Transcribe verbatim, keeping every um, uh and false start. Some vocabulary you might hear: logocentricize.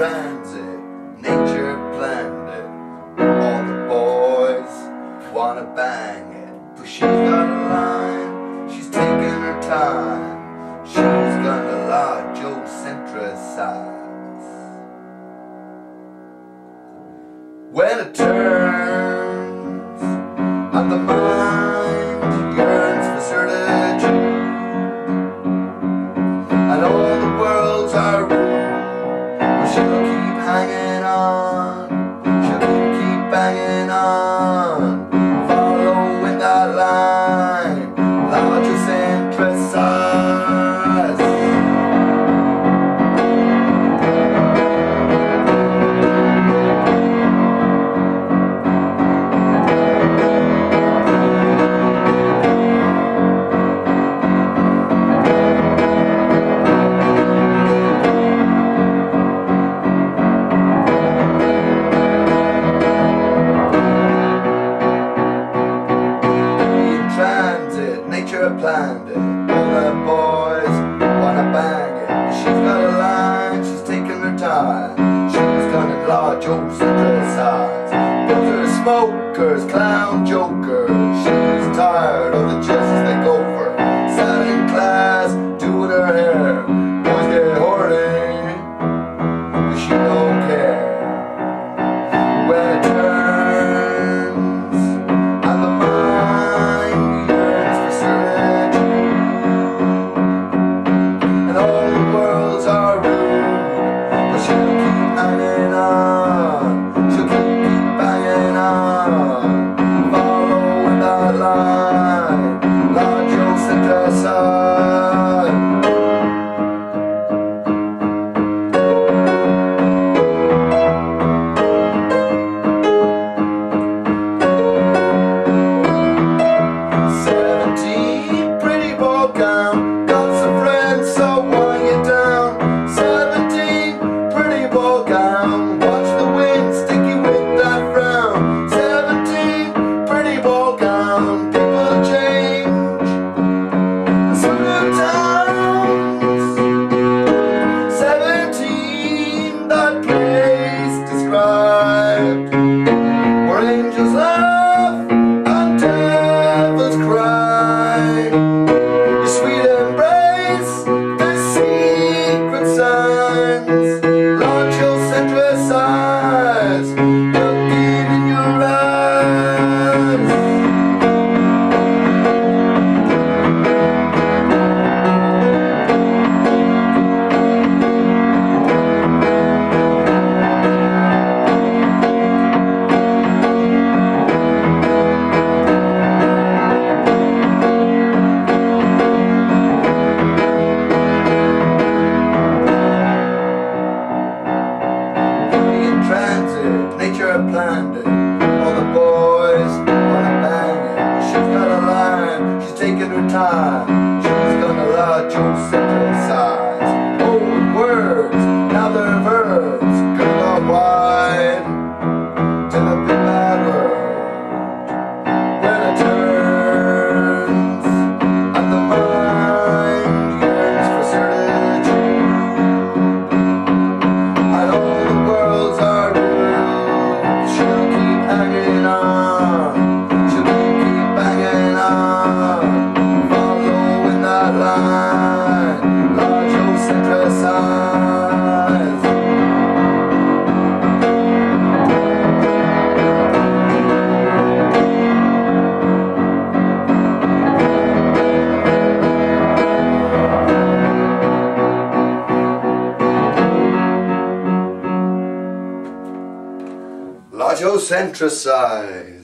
transit, nature planned it. All the boys wanna bang it, but she's got a line, she's taking her time. She's gonna logocentricize. When it turns on the mind, yearns for certitude, and all the worlds are rude, but she'll keep hanging on, she'll keep banging on, following that line, logocentricize. Nature planned it, all the boys wanna bang it. She's got a line, she's taking her time. She's gonna logocentricize. Builders, smokers, clown jokers. She's tired of the chests they go for. Sat in class, doing her hair. Boys get horny, but she don't care. When it turns on the mind, nature planned it, all the boys wanna bang it. She's got a line, she's taking her time. She's gonna logocentricize. Old words, now they're verbs. Gonna wide to the big bad world. When it turns on the mind, yearns for certitude, and all the worlds are hanging on, she'll keep banging on, following that line, logocentricize. Logocentricize.